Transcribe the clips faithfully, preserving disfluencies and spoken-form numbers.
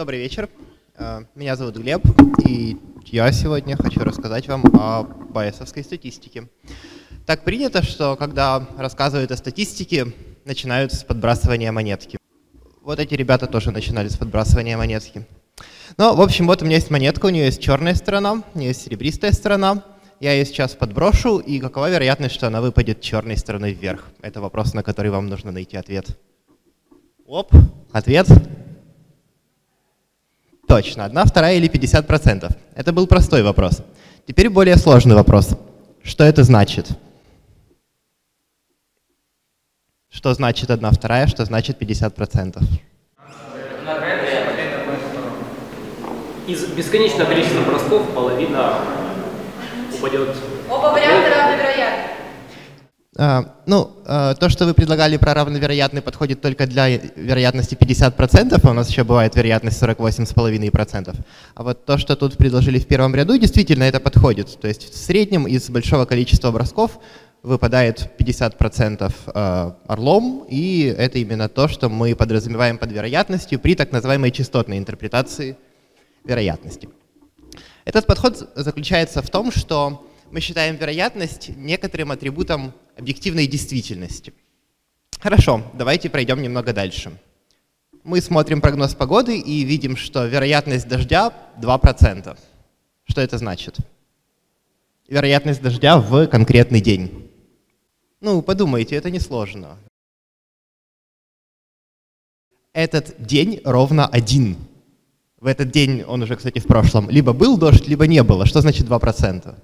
Добрый вечер. Меня зовут Глеб, и я сегодня хочу рассказать вам о байесовской статистике. Так принято, что когда рассказывают о статистике, начинают с подбрасывания монетки. Вот эти ребята тоже начинали с подбрасывания монетки. Ну, в общем, вот у меня есть монетка, у нее есть черная сторона, у нее есть серебристая сторона. Я ее сейчас подброшу, и какова вероятность, что она выпадет черной стороной вверх? Это вопрос, на который вам нужно найти ответ. Оп, ответ. Точно, одна, вторая или пятьдесят процентов. Это был простой вопрос. Теперь более сложный вопрос. Что это значит? Что значит одна, вторая, что значит пятьдесят процентов? Из бесконечного количества бросков половина упадет. Оба варианта равновероятны. А, ну, а, то, что вы предлагали про равновероятный, подходит только для вероятности пятьдесят процентов, а у нас еще бывает вероятность сорок восемь и пять десятых процента. А вот то, что тут предложили в первом ряду, действительно это подходит. То есть в среднем из большого количества бросков выпадает пятьдесят процентов орлом, и это именно то, что мы подразумеваем под вероятностью при так называемой частотной интерпретации вероятности. Этот подход заключается в том, что мы считаем вероятность некоторым атрибутом объективной действительности. Хорошо, давайте пройдем немного дальше. Мы смотрим прогноз погоды и видим, что вероятность дождя два процента. Что это значит? Вероятность дождя в конкретный день. Ну, подумайте, это несложно. Этот день ровно один. В этот день, он уже, кстати, в прошлом, либо был дождь, либо не было. Что значит два процента?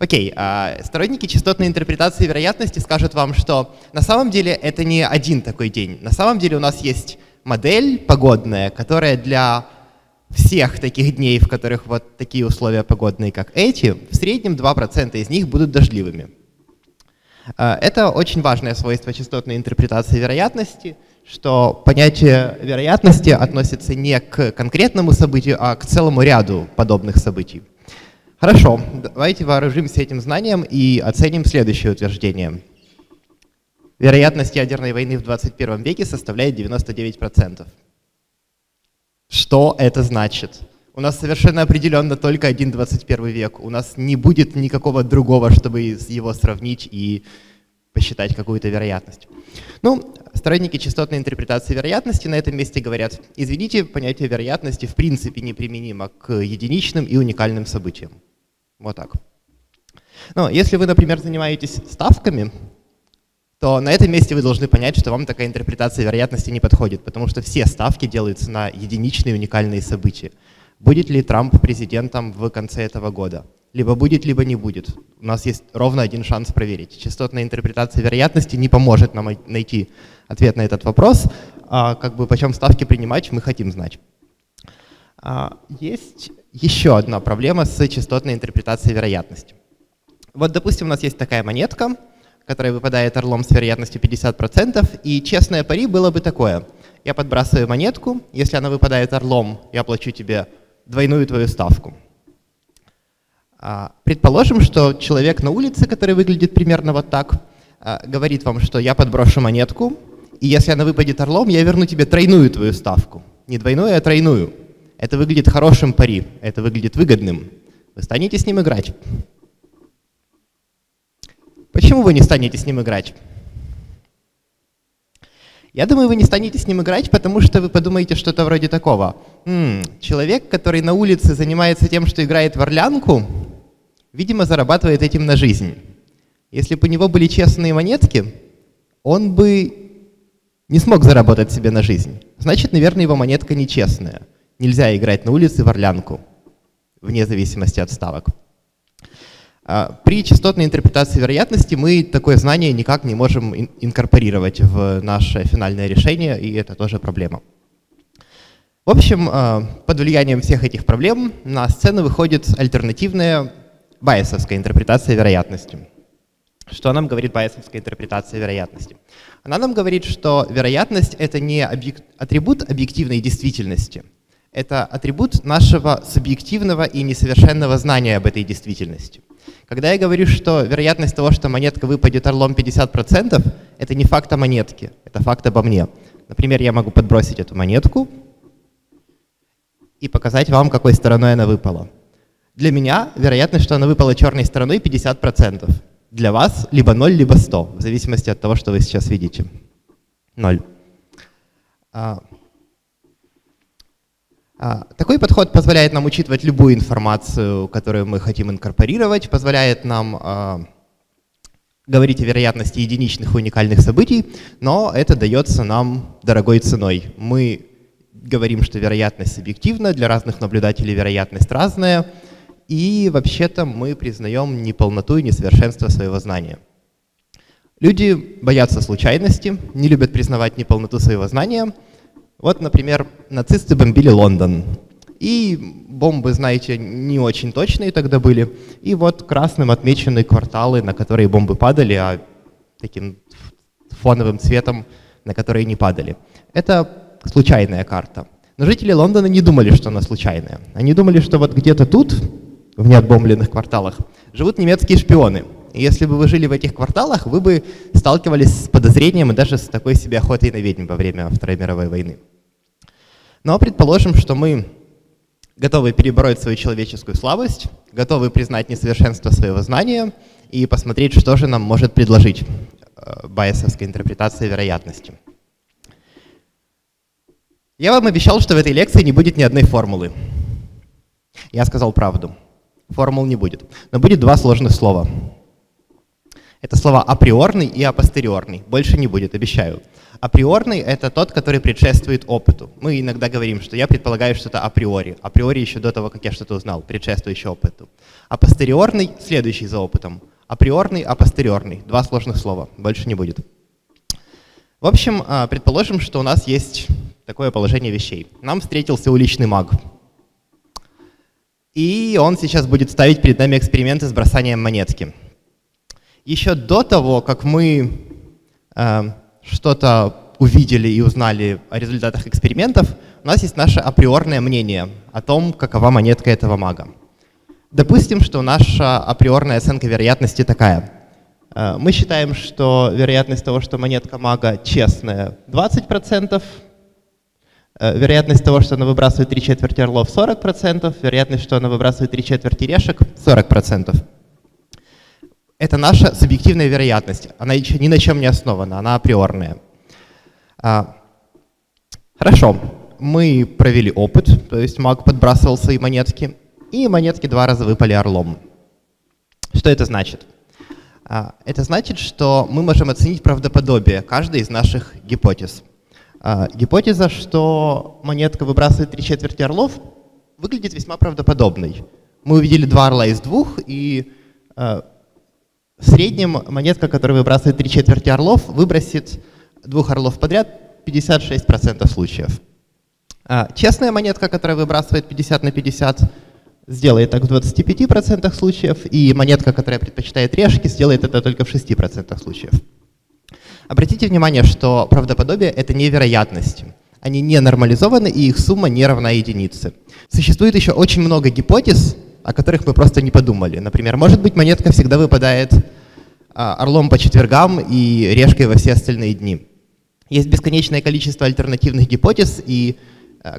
Окей, а сторонники частотной интерпретации вероятности скажут вам, что на самом деле это не один такой день. На самом деле у нас есть модель погодная, которая для всех таких дней, в которых вот такие условия погодные, как эти, в среднем два процента из них будут дождливыми. Это очень важное свойство частотной интерпретации вероятности, что понятие вероятности относится не к конкретному событию, а к целому ряду подобных событий. Хорошо, давайте вооружимся этим знанием и оценим следующее утверждение. Вероятность ядерной войны в двадцать первом веке составляет девяносто девять процентов. Что это значит? У нас совершенно определенно только один двадцать первый век. У нас не будет никакого другого, чтобы его сравнить и посчитать какую-то вероятность. Ну, сторонники частотной интерпретации вероятности на этом месте говорят: извините, понятие вероятности в принципе неприменимо к единичным и уникальным событиям. Вот так. Но если вы, например, занимаетесь ставками, то на этом месте вы должны понять, что вам такая интерпретация вероятности не подходит, потому что все ставки делаются на единичные уникальные события. Будет ли Трамп президентом в конце этого года? Либо будет, либо не будет. У нас есть ровно один шанс проверить. Частотная интерпретация вероятности не поможет нам найти ответ на этот вопрос. А как бы почем ставки принимать, мы хотим знать. А есть еще одна проблема с частотной интерпретацией вероятности. Вот, допустим, у нас есть такая монетка, которая выпадает орлом с вероятностью пятьдесят процентов, и честное пари было бы такое. Я подбрасываю монетку, если она выпадает орлом, я плачу тебе двойную твою ставку. Предположим, что человек на улице, который выглядит примерно вот так, говорит вам, что я подброшу монетку, и если она выпадет орлом, я верну тебе тройную твою ставку. Не двойную, а тройную. Это выглядит хорошим пари, это выглядит выгодным. Вы станете с ним играть. Почему вы не станете с ним играть? Я думаю, вы не станете с ним играть, потому что вы подумаете что-то вроде такого. М-м, человек, который на улице занимается тем, что играет в орлянку, видимо, зарабатывает этим на жизнь. Если бы у него были честные монетки, он бы не смог заработать себе на жизнь. Значит, наверное, его монетка нечестная. Нельзя играть на улице в орлянку, вне зависимости от ставок. При частотной интерпретации вероятности мы такое знание никак не можем инкорпорировать в наше финальное решение, и это тоже проблема. В общем, под влиянием всех этих проблем на сцену выходит альтернативная байесовская интерпретация вероятности. Что нам говорит байесовская интерпретация вероятности? Она нам говорит, что вероятность — это не объект, атрибут объективной действительности, это атрибут нашего субъективного и несовершенного знания об этой действительности. Когда я говорю, что вероятность того, что монетка выпадет орлом пятьдесят процентов, это не факт о монетке, это факт обо мне. Например, я могу подбросить эту монетку, и показать вам, какой стороной она выпала. Для меня вероятность, что она выпала черной стороной, пятьдесят процентов. Для вас либо ноль, либо сто, в зависимости от того, что вы сейчас видите. ноль. А, а, такой подход позволяет нам учитывать любую информацию, которую мы хотим инкорпорировать, позволяет нам а, говорить о вероятности единичных уникальных событий, но это дается нам дорогой ценой. Мы говорим, что вероятность субъективна, для разных наблюдателей вероятность разная, и вообще-то мы признаем неполноту и несовершенство своего знания. Люди боятся случайности, не любят признавать неполноту своего знания. Вот, например, нацисты бомбили Лондон. И бомбы, знаете, не очень точные тогда были. И вот красным отмечены кварталы, на которые бомбы падали, а таким фоновым цветом, на которые не падали. Это случайная карта. Но жители Лондона не думали, что она случайная. Они думали, что вот где-то тут, в неотбомбленных кварталах, живут немецкие шпионы. И если бы вы жили в этих кварталах, вы бы сталкивались с подозрением и даже с такой себе охотой на ведьм во время Второй мировой войны. Но предположим, что мы готовы перебороть свою человеческую слабость, готовы признать несовершенство своего знания и посмотреть, что же нам может предложить байесовская интерпретация вероятности. Я вам обещал, что в этой лекции не будет ни одной формулы. Я сказал правду. Формул не будет. Но будет два сложных слова. Это слова априорный и апостериорный. Больше не будет, обещаю. Априорный — это тот, который предшествует опыту. Мы иногда говорим, что я предполагаю что-то априори. Априори еще до того, как я что-то узнал, предшествующий опыту. Апостериорный — следующий за опытом. Априорный, апостериорный. Два сложных слова. Больше не будет. В общем, предположим, что у нас есть такое положение вещей. Нам встретился уличный маг. И он сейчас будет ставить перед нами эксперименты с бросанием монетки. Еще до того, как мы э, что-то увидели и узнали о результатах экспериментов, у нас есть наше априорное мнение о том, какова монетка этого мага. Допустим, что наша априорная оценка вероятности такая. Э, мы считаем, что вероятность того, что монетка мага честная, двадцать процентов, э, вероятность того, что она выбрасывает три четверти орлов, сорок процентов, вероятность, что она выбрасывает три четверти решек, сорок процентов. Это наша субъективная вероятность. Она еще ни на чем не основана, она априорная. А, хорошо, мы провели опыт, то есть маг подбрасывал свои монетки, и монетки два раза выпали орлом. Что это значит? А, это значит, что мы можем оценить правдоподобие каждой из наших гипотез. А, гипотеза, что монетка выбрасывает три четверти орлов, выглядит весьма правдоподобной. Мы увидели два орла из двух, и... в среднем монетка, которая выбрасывает три четверти орлов, выбросит двух орлов подряд пятьдесят шесть процентов случаев. А честная монетка, которая выбрасывает пятьдесят на пятьдесят, сделает так в двадцати пяти процентах случаев, и монетка, которая предпочитает решки, сделает это только в шести процентах случаев. Обратите внимание, что правдоподобие — это не вероятность. Они не нормализованы, и их сумма не равна единице. Существует еще очень много гипотез, о которых мы просто не подумали. Например, может быть, монетка всегда выпадает орлом по четвергам и решкой во все остальные дни. Есть бесконечное количество альтернативных гипотез, и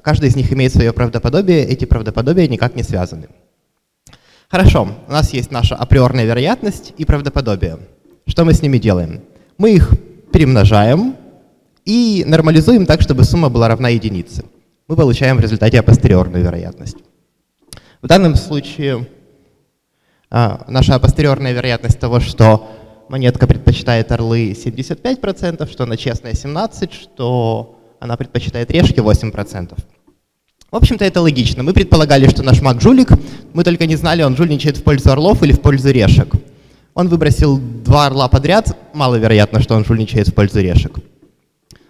каждая из них имеет свое правдоподобие, эти правдоподобия никак не связаны. Хорошо, у нас есть наша априорная вероятность и правдоподобие. Что мы с ними делаем? Мы их перемножаем и нормализуем так, чтобы сумма была равна единице. Мы получаем в результате апостериорную вероятность. В данном случае а, наша апостериорная вероятность того, что монетка предпочитает орлы, семьдесят пять процентов, что она честная семнадцать процентов, что она предпочитает решки восемь процентов. В общем-то, это логично. Мы предполагали, что наш маг жулик, мы только не знали, он жульничает в пользу орлов или в пользу решек. Он выбросил два орла подряд, маловероятно, что он жульничает в пользу решек.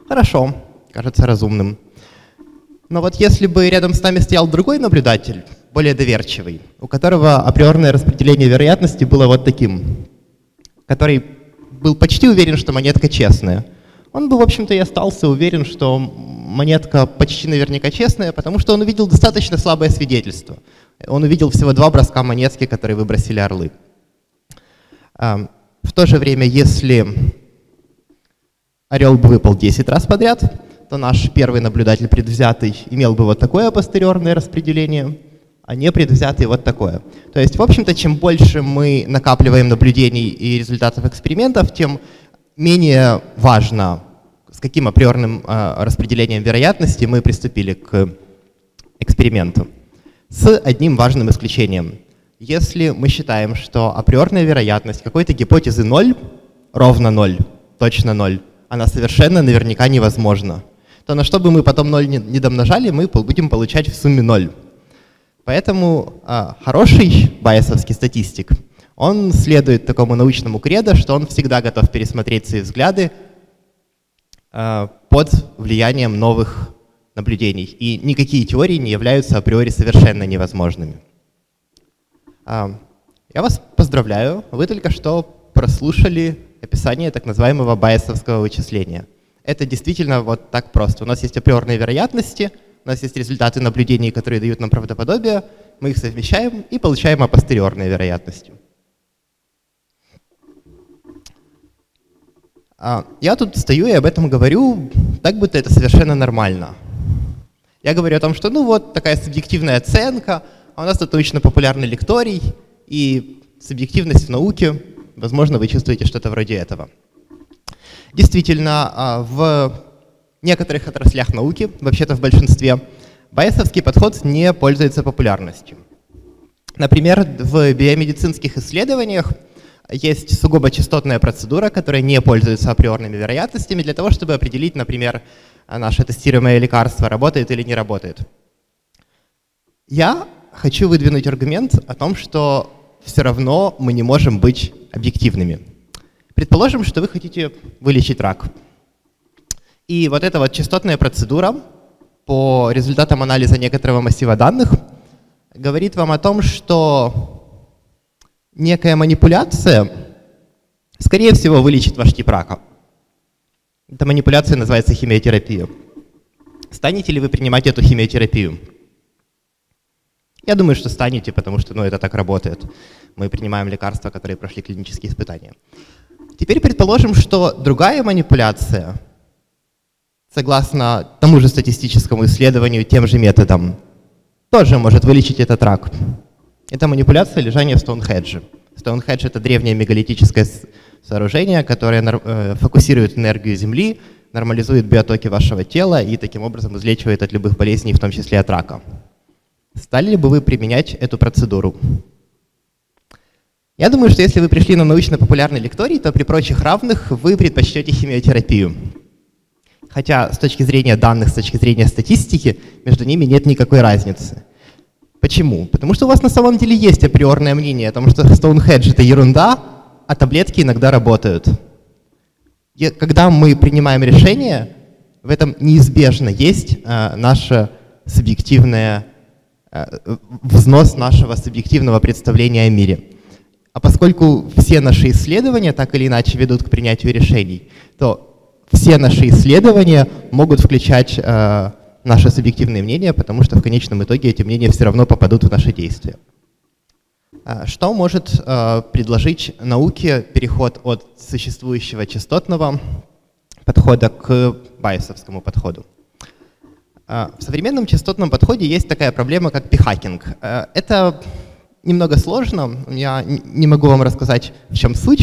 Хорошо, кажется разумным. Но вот если бы рядом с нами стоял другой наблюдатель, более доверчивый, у которого априорное распределение вероятности было вот таким, который был почти уверен, что монетка честная. Он бы, в общем-то, и остался уверен, что монетка почти наверняка честная, потому что он увидел достаточно слабое свидетельство. Он увидел всего два броска монетки, которые выбросили орлы. В то же время, если орел бы выпал десять раз подряд, то наш первый наблюдатель предвзятый имел бы вот такое постериорное распределение, а не предвзятый вот такое. То есть, в общем-то, чем больше мы накапливаем наблюдений и результатов экспериментов, тем менее важно, с каким априорным э, распределением вероятности мы приступили к эксперименту. С одним важным исключением. Если мы считаем, что априорная вероятность какой-то гипотезы ноль, ровно ноль, точно ноль, она совершенно наверняка невозможна, то на что бы мы потом ноль не домножали, мы будем получать в сумме ноль. Поэтому а, хороший байесовский статистик, он следует такому научному кредо, что он всегда готов пересмотреть свои взгляды а, под влиянием новых наблюдений. И никакие теории не являются априори совершенно невозможными. А, я вас поздравляю, вы только что прослушали описание так называемого байесовского вычисления. Это действительно вот так просто. У нас есть априорные вероятности, у нас есть результаты наблюдений, которые дают нам правдоподобие, мы их совмещаем и получаем апостериорные вероятности. А, я тут стою и об этом говорю, так будто это совершенно нормально. Я говорю о том, что ну вот такая субъективная оценка, а у нас тут научно-популярный лекторий и субъективность в науке. Возможно, вы чувствуете что-то вроде этого. Действительно, в некоторых отраслях науки, вообще-то в большинстве, байесовский подход не пользуется популярностью. Например, в биомедицинских исследованиях есть сугубо частотная процедура, которая не пользуется априорными вероятностями для того, чтобы определить, например, наше тестируемое лекарство работает или не работает. Я хочу выдвинуть аргумент о том, что все равно мы не можем быть объективными. Предположим, что вы хотите вылечить рак. И вот эта вот частотная процедура по результатам анализа некоторого массива данных говорит вам о том, что некая манипуляция, скорее всего, вылечит ваш тип рака. Эта манипуляция называется химиотерапия. Станете ли вы принимать эту химиотерапию? Я думаю, что станете, потому что ну, это так работает. Мы принимаем лекарства, которые прошли клинические испытания. Теперь предположим, что другая манипуляция, согласно тому же статистическому исследованию, тем же методом, тоже может вылечить этот рак. Это манипуляция лежания в Стоунхендже. Стоунхендж — это древнее мегалитическое сооружение, которое фокусирует энергию Земли, нормализует биотоки вашего тела и таким образом излечивает от любых болезней, в том числе от рака. Стали ли бы вы применять эту процедуру? Я думаю, что если вы пришли на научно-популярный лекторий, то при прочих равных вы предпочтете химиотерапию. Хотя с точки зрения данных, с точки зрения статистики, между ними нет никакой разницы. Почему? Потому что у вас на самом деле есть априорное мнение о том, что Стоунхендж — это ерунда, а таблетки иногда работают. И когда мы принимаем решение, в этом неизбежно есть э, наше субъективное взнос нашего субъективного представления о мире. А поскольку все наши исследования так или иначе ведут к принятию решений, то все наши исследования могут включать э, наши субъективные мнения, потому что в конечном итоге эти мнения все равно попадут в наши действия. Что может э, предложить науке переход от существующего частотного подхода к байесовскому подходу? В современном частотном подходе есть такая проблема, как p-hacking. Это немного сложно, я не могу вам рассказать, в чем суть,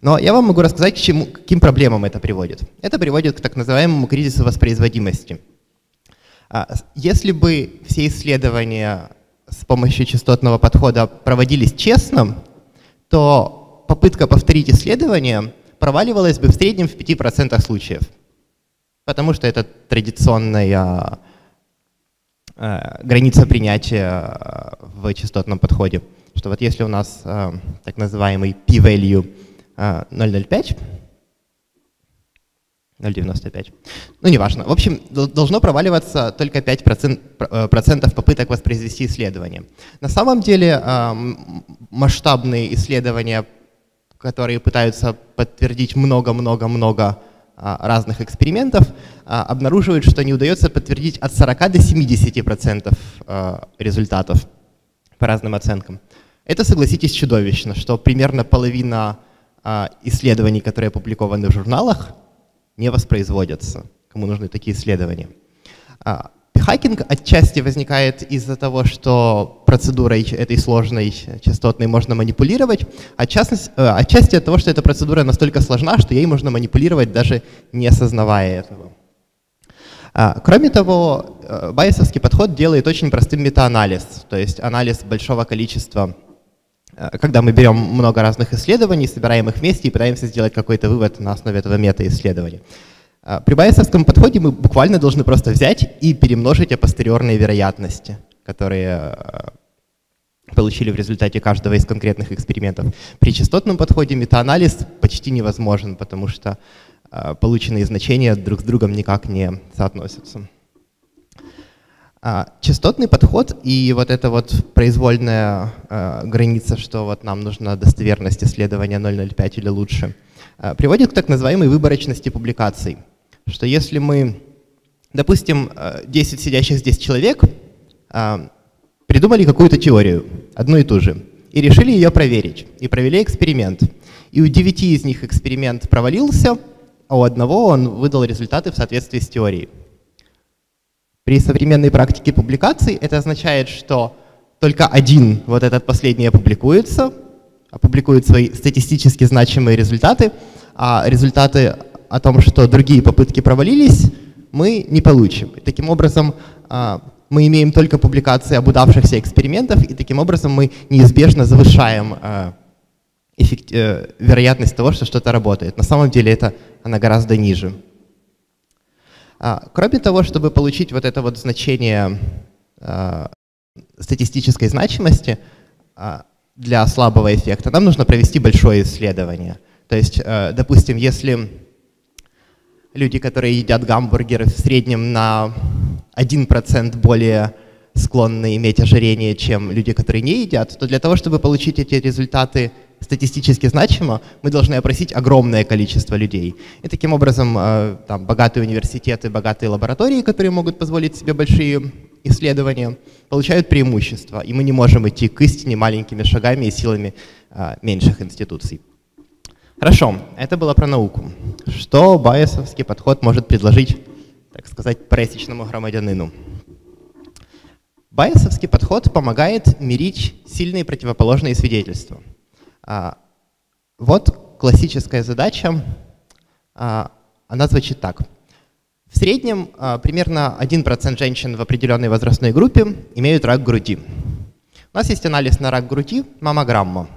но я вам могу рассказать, к чему, к каким проблемам это приводит. Это приводит к так называемому кризису воспроизводимости. Если бы все исследования с помощью частотного подхода проводились честно, то попытка повторить исследование проваливалась бы в среднем в пяти процентах случаев. Потому что это традиционная э, граница принятия в частотном подходе. Что вот если у нас э, так называемый p-value э, ноль целых девяносто пять сотых, ну неважно. В общем, должно проваливаться только пять процентов попыток воспроизвести исследование. На самом деле э, масштабные исследования, которые пытаются подтвердить много-много-много разных экспериментов, обнаруживают, что не удается подтвердить от сорока до семидесяти процентов результатов по разным оценкам. Это, согласитесь, чудовищно, что примерно половина исследований, которые опубликованы в журналах, не воспроизводятся. кому нужны такие исследования. P-hacking отчасти возникает из-за того, что процедурой этой сложной частотной можно манипулировать, отчасти, отчасти от того, что эта процедура настолько сложна, что ей можно манипулировать, даже не осознавая этого. Кроме того, байесовский подход делает очень простым метаанализ, то есть анализ большого количества, когда мы берем много разных исследований, собираем их вместе и пытаемся сделать какой-то вывод на основе этого мета-исследования. При байесовском подходе мы буквально должны просто взять и перемножить апостериорные вероятности, которые получили в результате каждого из конкретных экспериментов. При частотном подходе метаанализ почти невозможен, потому что полученные значения друг с другом никак не соотносятся. Частотный подход и вот эта вот произвольная граница, что вот нам нужна достоверность исследования ноль ноль пять или лучше, приводит к так называемой выборочности публикаций. Что если мы, допустим, десять сидящих здесь человек придумали какую-то теорию, одну и ту же, и решили ее проверить, и провели эксперимент. И у девяти из них эксперимент провалился, а у одного он выдал результаты в соответствии с теорией. При современной практике публикаций это означает, что только один, вот этот последний, опубликуется, опубликует свои статистически значимые результаты, а результаты о том, что другие попытки провалились, мы не получим. И таким образом мы имеем только публикации об удавшихся экспериментах, и таким образом мы неизбежно завышаем эффект, э, вероятность того, что что-то работает. На самом деле это, она гораздо ниже. А, кроме того, чтобы получить вот это вот значение э, статистической значимости э, для слабого эффекта, нам нужно провести большое исследование. То есть, э, допустим, если люди, которые едят гамбургеры, в среднем на один процент более склонны иметь ожирение, чем люди, которые не едят, то для того, чтобы получить эти результаты статистически значимо, мы должны опросить огромное количество людей. И таким образом там, богатые университеты, богатые лаборатории, которые могут позволить себе большие исследования, получают преимущество, и мы не можем идти к истине маленькими шагами и силами меньших институций. Хорошо, это было про науку. Что байесовский подход может предложить, так сказать, пресечному громадянину? Байесовский подход помогает мирить сильные противоположные свидетельства. Вот классическая задача, она звучит так. В среднем примерно один процент женщин в определенной возрастной группе имеют рак груди. У нас есть анализ на рак груди, маммограмма.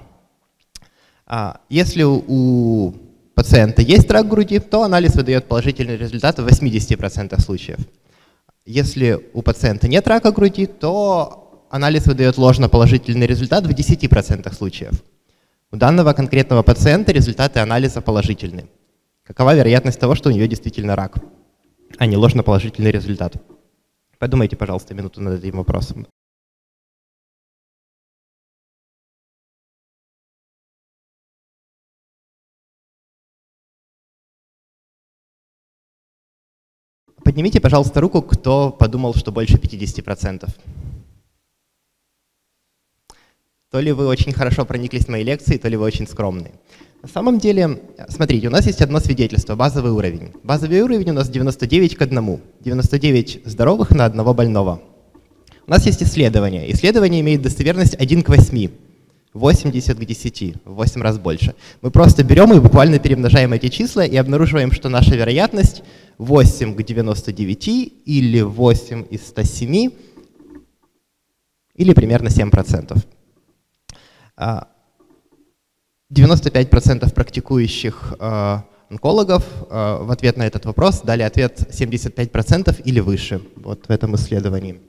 Если у пациента есть рак груди, то анализ выдает положительный результат в восьмидесяти процентах случаев. Если у пациента нет рака груди, то анализ выдает ложно положительный результат в десяти процентах случаев. У данного конкретного пациента результаты анализа положительны. Какова вероятность того, что у нее действительно рак, а не ложноположительный результат? Подумайте, пожалуйста, минуту над этим вопросом. Поднимите, пожалуйста, руку, кто подумал, что больше пятидесяти процентов. То ли вы очень хорошо прониклись в мои лекции, то ли вы очень скромные. На самом деле, смотрите, у нас есть одно свидетельство, базовый уровень. Базовый уровень у нас девяносто девять к одному. девяносто девять здоровых на одного больного. У нас есть исследование. Исследование имеет достоверность один к восьми. восемьдесят к десяти, в восемь раз больше. Мы просто берем и буквально перемножаем эти числа и обнаруживаем, что наша вероятность восемь к девяноста девяти или восемь из ста семи, или примерно семь процентов. девяносто пять процентов практикующих онкологов в ответ на этот вопрос дали ответ семьдесят пять процентов или выше вот в этом исследовании.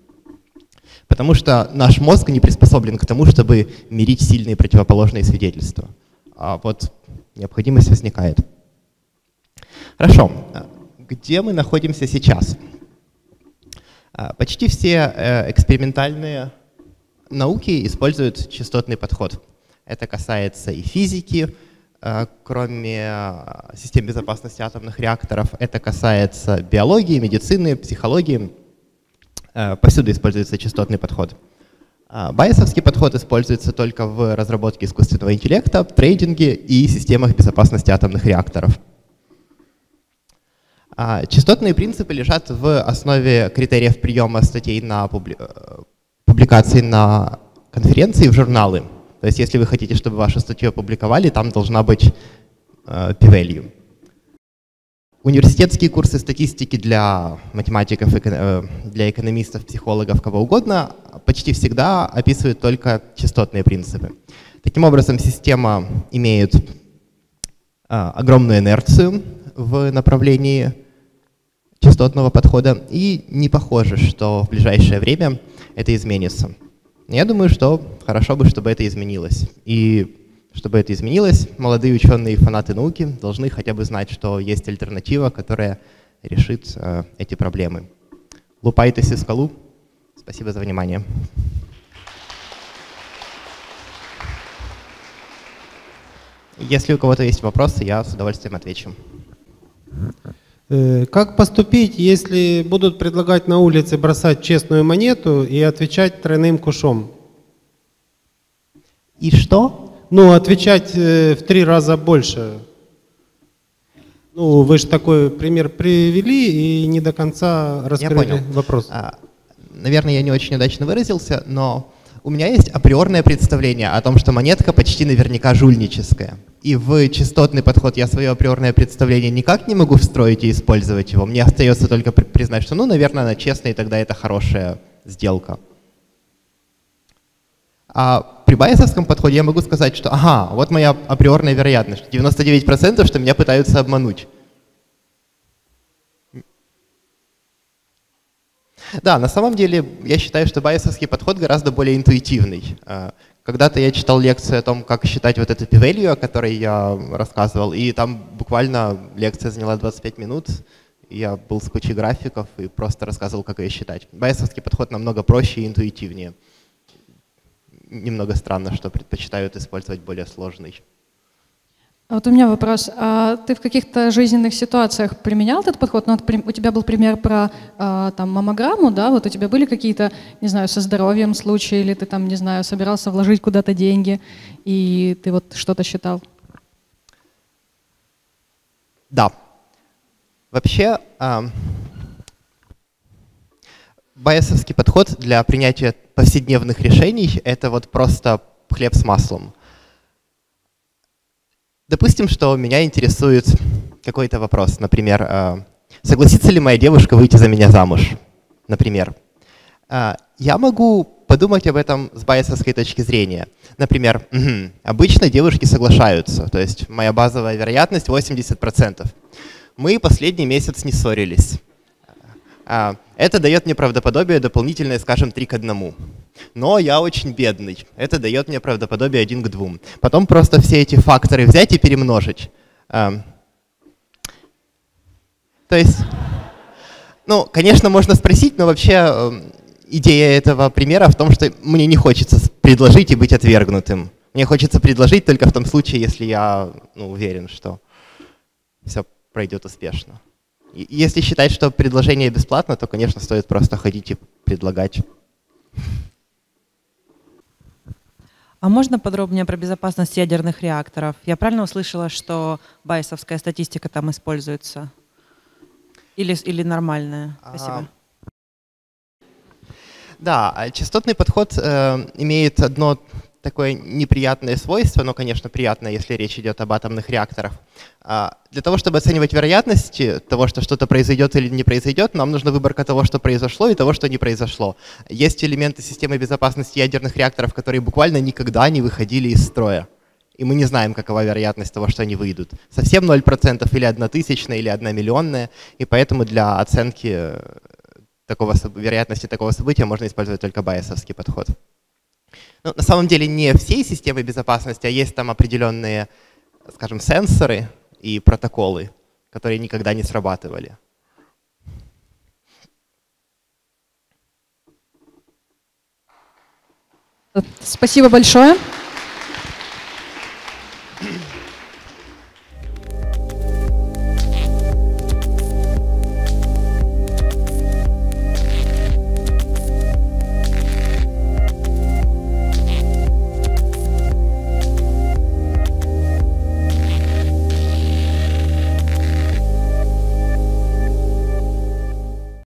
Потому что наш мозг не приспособлен к тому, чтобы мирить сильные противоположные свидетельства. А вот необходимость возникает. Хорошо. Где мы находимся сейчас? Почти все экспериментальные науки используют частотный подход. Это касается и физики, кроме систем безопасности атомных реакторов. Это касается биологии, медицины, психологии. Повсюду используется частотный подход. Байесовский подход используется только в разработке искусственного интеллекта, трейдинге и системах безопасности атомных реакторов. Частотные принципы лежат в основе критериев приема статей на публи... публикации на конференции в журналы. То есть если вы хотите, чтобы вашу статью опубликовали, там должна быть p-value. Университетские курсы статистики для математиков, для экономистов, психологов, кого угодно, почти всегда описывают только частотные принципы. Таким образом, система имеет огромную инерцию в направлении частотного подхода, и не похоже, что в ближайшее время это изменится. Я думаю, что хорошо бы, чтобы это изменилось. И чтобы это изменилось, молодые ученые и фанаты науки должны хотя бы знать, что есть альтернатива, которая решит э, эти проблемы. Лупайте скалу. Спасибо за внимание. Если у кого-то есть вопросы, я с удовольствием отвечу. Как поступить, если будут предлагать на улице бросать честную монету и отвечать тройным кушом? И что? Ну, отвечать в три раза больше. Ну, вы же такой пример привели и не до конца раскрыли вопрос. Наверное, я не очень удачно выразился, но у меня есть априорное представление о том, что монетка почти наверняка жульническая. И в частотный подход я свое априорное представление никак не могу встроить и использовать его. Мне остается только признать, что, ну, наверное, она честная, и тогда это хорошая сделка. А при байесовском подходе я могу сказать, что ага, вот моя априорная вероятность, девяносто девять процентов, что меня пытаются обмануть. Да, на самом деле я считаю, что байесовский подход гораздо более интуитивный. Когда-то я читал лекцию о том, как считать вот эту p-value, о которой я рассказывал, и там буквально лекция заняла двадцать пять минут. Я был с кучей графиков и просто рассказывал, как ее считать. Байесовский подход намного проще и интуитивнее. Немного странно, что предпочитают использовать более сложный. Вот у меня вопрос. А ты в каких-то жизненных ситуациях применял этот подход? Ну, у тебя был пример про там, маммограмму, да? Вот у тебя были какие-то, не знаю, со здоровьем случаи, или ты там, не знаю, собирался вложить куда-то деньги, и ты вот что-то считал? Да. Вообще, байесовский подход для принятия повседневных решений — это вот просто хлеб с маслом. Допустим, что меня интересует какой-то вопрос, например, согласится ли моя девушка выйти за меня замуж, например. Я могу подумать об этом с байесовской точки зрения. Например, угу, обычно девушки соглашаются, то есть моя базовая вероятность восемьдесят процентов. Мы последний месяц не ссорились. Это дает мне правдоподобие дополнительное, скажем, три к одному. Но я очень бедный. Это дает мне правдоподобие один к двум. Потом просто все эти факторы взять и перемножить. То есть, ну, конечно, можно спросить, но вообще идея этого примера в том, что мне не хочется предложить и быть отвергнутым. Мне хочется предложить только в том случае, если я, ну, уверен, что все пройдет успешно. Если считать, что предложение бесплатно, то, конечно, стоит просто ходить и предлагать. А можно подробнее про безопасность ядерных реакторов? Я правильно услышала, что байесовская статистика там используется? Или, или нормальная? Спасибо. А, да, частотный подход э, имеет одно такое неприятное свойство, но, конечно, приятно, если речь идет об атомных реакторах. Для того, чтобы оценивать вероятности того, что что-то произойдет или не произойдет, нам нужна выборка того, что произошло, и того, что не произошло. Есть элементы системы безопасности ядерных реакторов, которые буквально никогда не выходили из строя. И мы не знаем, какова вероятность того, что они выйдут. Совсем ноль процентов или одна тысячная, или одна миллионная, и поэтому для оценки такого, вероятности такого события можно использовать только байесовский подход. Ну, на самом деле не всей системы безопасности, а есть там определенные, скажем, сенсоры и протоколы, которые никогда не срабатывали. Спасибо большое.